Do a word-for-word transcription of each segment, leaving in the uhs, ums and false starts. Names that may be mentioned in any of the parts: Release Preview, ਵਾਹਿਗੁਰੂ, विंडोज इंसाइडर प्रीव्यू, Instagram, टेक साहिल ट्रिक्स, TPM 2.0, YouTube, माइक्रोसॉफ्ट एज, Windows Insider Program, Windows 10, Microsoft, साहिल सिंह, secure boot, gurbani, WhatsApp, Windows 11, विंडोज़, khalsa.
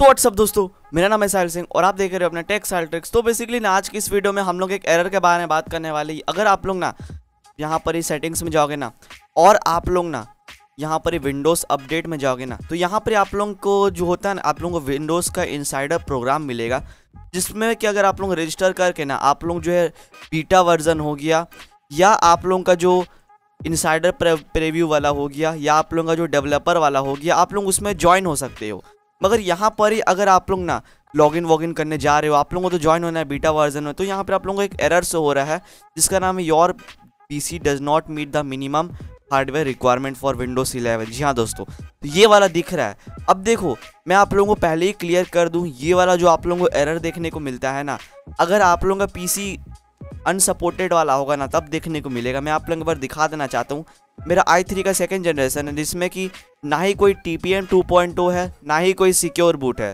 तो व्हाट्सअप दोस्तों, मेरा नाम है साहिल सिंह और आप देख रहे हो अपने टेक साहिल ट्रिक्स। तो बेसिकली ना आज की इस वीडियो में हम लोग एक एरर के बारे में बात करने वाले हैं। अगर आप लोग ना यहाँ पर ही सेटिंग्स में जाओगे ना और आप लोग ना यहाँ पर ही विंडोज़ अपडेट में जाओगे ना तो यहाँ पर आप लोगों को जो होता है ना आप लोगों को विंडोज़ का इंसाइडर प्रोग्राम मिलेगा, जिसमें कि अगर आप लोग रजिस्टर करके ना आप लोग जो है बीटा वर्जन हो गया या आप लोगों का जो इंसाइडर प्रीव्यू वाला हो गया या आप लोगों का जो डेवलपर वाला हो गया आप लोग उसमें ज्वाइन हो सकते हो। मगर यहाँ पर ही अगर आप लोग ना लॉगिन वॉगिन करने जा रहे हो, आप लोगों को तो ज्वाइन होना है बीटा वर्जन में, तो यहाँ पर आप लोगों को एक एरर शो हो रहा है जिसका नाम है your PC does not meet the minimum hardware requirement for Windows eleven. जी हाँ दोस्तों, तो ये वाला दिख रहा है। अब देखो, मैं आप लोगों को पहले ही क्लियर कर दूँ, ये वाला जो आप लोगों को एरर देखने को मिलता है ना, अगर आप लोगों का पीसी अनसपोर्टेड वाला होगा ना तब देखने को मिलेगा। मैं आप लोगों को बार दिखा देना चाहता हूँ। मेरा आई थ्री का सेकेंड जनरेशन है, जिसमें कि ना ही कोई टीपीएम टू पॉइंट ओ है ना ही कोई सिक्योर बूट है।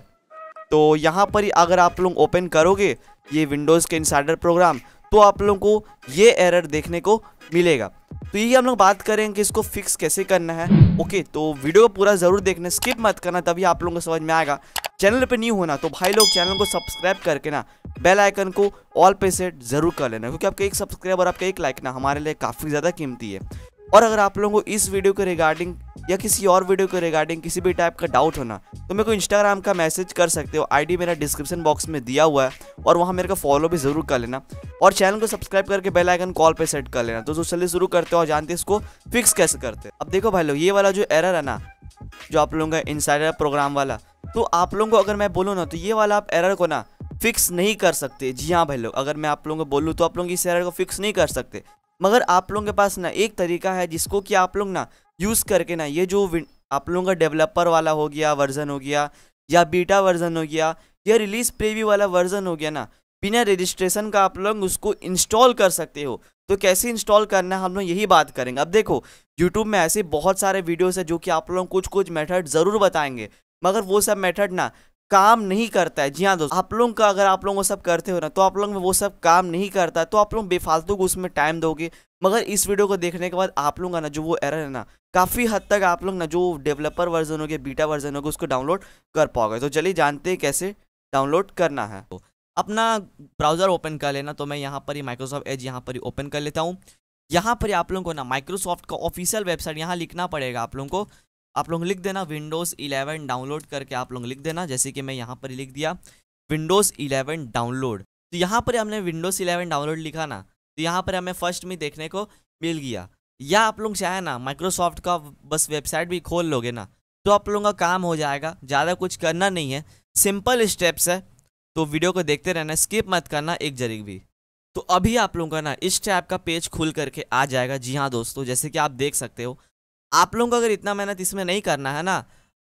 तो यहाँ पर ही अगर आप लोग ओपन करोगे ये विंडोज़ के इंसाइडर प्रोग्राम तो आप लोगों को ये एरर देखने को मिलेगा। तो ये हम लोग बात करेंगे कि इसको फिक्स कैसे करना है। ओके, तो वीडियो पूरा ज़रूर देखना, स्किप मत करना, तभी आप लोगों को समझ में आएगा। चैनल पे न्यू होना तो भाई लोग चैनल को सब्सक्राइब करके ना बेल आइकन को ऑल पे सेट ज़रूर कर लेना, क्योंकि आपके एक सब्सक्राइब और आपका एक लाइक ना हमारे लिए काफ़ी ज़्यादा कीमती है। और अगर आप लोगों को इस वीडियो के रिगार्डिंग या किसी और वीडियो के रिगार्डिंग किसी भी टाइप का डाउट होना तो मेरे को इंस्टाग्राम का मैसेज कर सकते हो। आईडी मेरा डिस्क्रिप्शन बॉक्स में दिया हुआ है और वहाँ मेरे को फॉलो भी ज़रूर कर लेना और चैनल को सब्सक्राइब करके बेल आइकन कॉल पे सेट कर लेना। तो जो चलिए शुरू करते हो और जानते हैं इसको फिक्स कैसे करते हैं। अब देखो भाई लोग, ये वाला जो एरर है ना जो आप लोगों का इंसाइडर प्रोग्राम वाला, तो आप लोगों को अगर मैं बोलूँ ना तो ये वाला आप एरर को ना फिक्स नहीं कर सकते। जी हाँ भाई लोग, अगर मैं आप लोगों को बोलूँ तो आप लोग इस एरर को फिक्स नहीं कर सकते। मगर आप लोगों के पास ना एक तरीका है जिसको कि आप लोग ना यूज़ करके ना ये जो आप लोगों का डेवलपर वाला हो गया वर्जन हो गया या बीटा वर्जन हो गया या रिलीज प्रीव्यू वाला वर्जन हो गया ना, बिना रजिस्ट्रेशन का आप लोग उसको इंस्टॉल कर सकते हो। तो कैसे इंस्टॉल करना है हम लोग यही बात करेंगे। अब देखो, यूट्यूब में ऐसे बहुत सारे वीडियोज़ हैं जो कि आप लोग कुछ कुछ मेथड ज़रूर बताएंगे, मगर वो सब मेथड ना काम नहीं करता है। जी हाँ दोस्तों, आप लोगों का अगर आप लोग वो सब करते हो ना तो आप लोग में वो सब काम नहीं करता है, तो आप लोग बेफालतू को उसमें टाइम दोगे। मगर इस वीडियो को देखने के बाद आप लोगों का ना जो वो एरर है ना काफ़ी हद तक आप लोग ना जो डेवलपर वर्जन हो गया बीटा वर्जन हो गया उसको डाउनलोड कर पाओगे। तो चलिए जानते हैं कैसे डाउनलोड करना है। तो अपना ब्राउज़र ओपन कर लेना, तो मैं यहाँ पर ही माइक्रोसॉफ्ट एज यहाँ पर ही ओपन कर लेता हूँ। यहाँ पर ही आप लोगों को ना माइक्रोसॉफ्ट का ऑफिशियल वेबसाइट यहाँ लिखना पड़ेगा। आप लोगों को आप लोग लिख देना विंडोज इलेवन डाउनलोड करके आप लोग लिख देना, जैसे कि मैं यहाँ पर लिख दिया विंडोज इलेवन डाउनलोड। तो यहाँ पर हमने विंडोज इलेवन डाउनलोड लिखा ना तो यहाँ पर हमें फर्स्ट में देखने को मिल गया। या आप लोग चाहे ना माइक्रोसॉफ्ट का बस वेबसाइट भी खोल लोगे ना तो आप लोगों का काम हो जाएगा। ज़्यादा कुछ करना नहीं है, सिंपल स्टेप्स है। तो वीडियो को देखते रहना, स्किप मत करना एक जरिक भी। तो अभी आप लोगों का ना इस टाइप का पेज खुल करके आ जाएगा। जी हाँ दोस्तों, जैसे कि आप देख सकते हो। आप लोगों को अगर इतना मेहनत इसमें नहीं करना है ना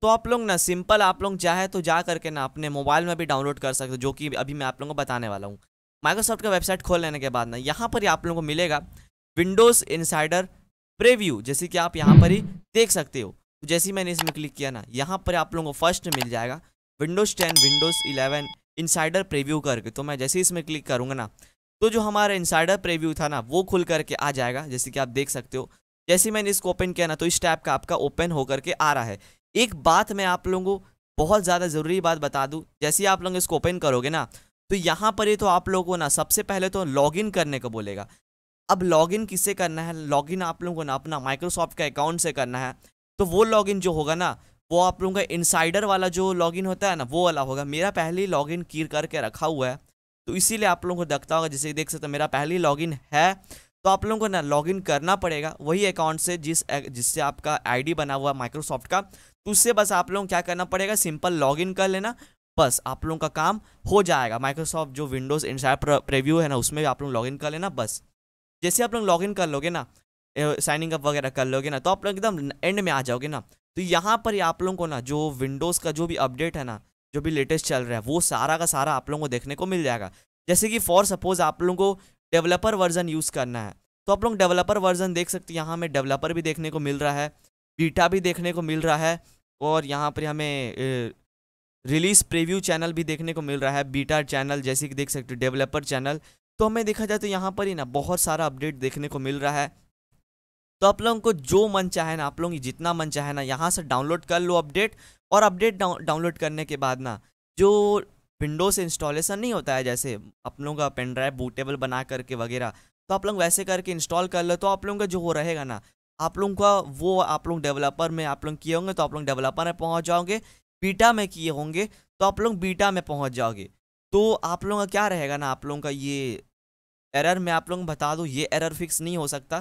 तो आप लोग ना सिंपल आप लोग चाहे तो जा करके ना अपने मोबाइल में भी डाउनलोड कर सकते हो, जो कि अभी मैं आप लोगों को बताने वाला हूँ। माइक्रोसॉफ्ट का वेबसाइट खोल लेने के बाद ना यहाँ पर ही आप लोगों को मिलेगा विंडोज़ इंसाइडर प्रीव्यू, जैसे कि आप यहाँ पर ही देख सकते हो। तो जैसे ही मैंने इसमें क्लिक किया ना यहाँ पर आप लोगों को फर्स्ट मिल जाएगा विंडोज़ ten विंडोज़ eleven insider preview करके। तो मैं जैसे ही इसमें क्लिक करूँगा ना तो जो हमारा इंसाइडर प्रीव्यू था ना वो खुल करके आ जाएगा, जैसे कि आप देख सकते हो। जैसे मैंने इसको ओपन किया ना तो इस टैब का आपका ओपन होकर के आ रहा है। एक बात मैं आप लोगों को बहुत ज़्यादा ज़रूरी बात बता दूं, जैसे ही आप लोग इसको ओपन करोगे ना तो यहाँ पर ही तो आप लोगों को ना सबसे पहले तो लॉगिन करने को बोलेगा। अब लॉगिन किससे करना है? लॉगिन आप लोगों को ना अपना माइक्रोसॉफ्ट का अकाउंट से करना है। तो वो लॉगिन जो होगा ना वो आप लोगों का इंसाइडर वाला जो लॉगिन होता है ना वो वाला होगा। मेरा पहले ही लॉगिन की करके रखा हुआ है तो इसीलिए आप लोगों को दिखता होगा, जैसे देख सकते हो मेरा पहले ही लॉगिन है। तो आप लोगों को ना लॉगिन करना पड़ेगा वही अकाउंट से जिस जिससे आपका आईडी बना हुआ है माइक्रोसॉफ्ट का। तो उससे बस आप लोगों को क्या करना पड़ेगा, सिंपल लॉगिन कर लेना, बस आप लोगों का काम हो जाएगा। माइक्रोसॉफ्ट जो विंडोज़ इंसाइडर प्रीव्यू है ना उसमें भी आप लोग लॉगिन कर लेना बस। जैसे आप लोग लॉगिन कर लोगे ना, साइनिंग अप वगैरह कर लोगे ना तो आप लोग एकदम एंड में आ जाओगे ना। तो यहाँ पर आप लोगों को ना जो विंडोज़ का जो भी अपडेट है ना जो भी लेटेस्ट चल रहा है वो सारा का सारा आप लोगों को देखने को मिल जाएगा। जैसे कि फॉर सपोज आप लोगों को डेवलपर वर्जन यूज़ करना है तो आप लोग डेवलपर वर्जन देख सकते हो। यहाँ हमें डेवलपर भी देखने को मिल रहा है, बीटा भी देखने को मिल रहा है और यहाँ पर हमें रिलीज़ प्रीव्यू चैनल भी देखने को मिल रहा है, बीटा चैनल जैसे कि देख सकते हो, डेवलपर चैनल। तो हमें देखा जाए तो यहाँ पर ही ना बहुत सारा अपडेट देखने को मिल रहा है। तो आप लोगों को जो मन चाहे ना आप लोग जितना मन चाहे ना यहाँ से डाउनलोड कर लो अपडेट और अपडेट डाउनलोड करने के बाद ना जो विंडोज़ इंस्टॉलेशन नहीं होता है, जैसे आप लोगों का पेन ड्राइव बूटेबल बना करके वगैरह, तो आप लोग वैसे करके इंस्टॉल कर लो, तो आप लोगों का जो हो रहेगा ना, आप लोगों का वो आप लोग डेवलपर में आप लोग किए होंगे तो आप लोग डेवलपर में पहुंच जाओगे, बीटा में किए होंगे तो आप लोग बीटा में पहुंच जाओगे। तो आप लोगों का क्या रहेगा ना, आप लोगों का ये एरर, मैं आप लोगों को बता दूँ, ये एरर फिक्स नहीं हो सकता,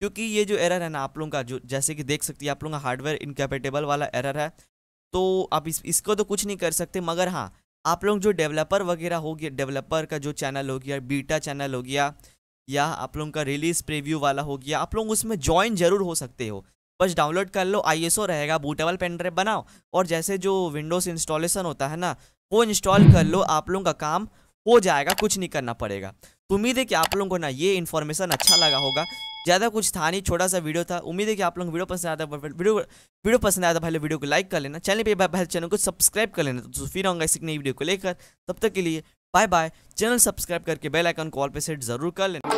क्योंकि ये जो एरर है ना आप लोगों का, जो जैसे कि देख सकती है आप लोगों का हार्डवेयर इनकैपेटेबल वाला एरर है, तो आप इस, इसको तो कुछ नहीं कर सकते। मगर हाँ, आप लोग जो डेवलपर वगैरह हो गया, डेवलपर का जो चैनल हो गया, बीटा चैनल हो गया, या आप लोगों का रिलीज प्रीव्यू वाला हो गया, आप लोग उसमें ज्वाइन जरूर हो सकते हो। बस डाउनलोड कर लो, आईएसओ रहेगा, बूटेबल पेन ड्राइव बनाओ और जैसे जो विंडोज़ इंस्टॉलेशन होता है ना वो इंस्टॉल कर लो, आप लोगों का काम हो जाएगा, कुछ नहीं करना पड़ेगा। तो उम्मीद है कि आप लोगों को ना ये इन्फॉर्मेशन अच्छा लगा होगा, ज़्यादा कुछ था नहीं, छोटा सा वीडियो था। उम्मीद है कि आप लोग वीडियो पसंद आया था, वीडियो वीडियो पसंद आया था पहले वीडियो को लाइक कर लेना, चैनल पे पहले चैनल को सब्सक्राइब कर लेना। तो फिर आऊँगा इसी नई वीडियो को लेकर, तब तक के लिए बाय बाय। चैनल सब्सक्राइब करके बेल आइकन को ऑल पे सेट जरूर कर लेना।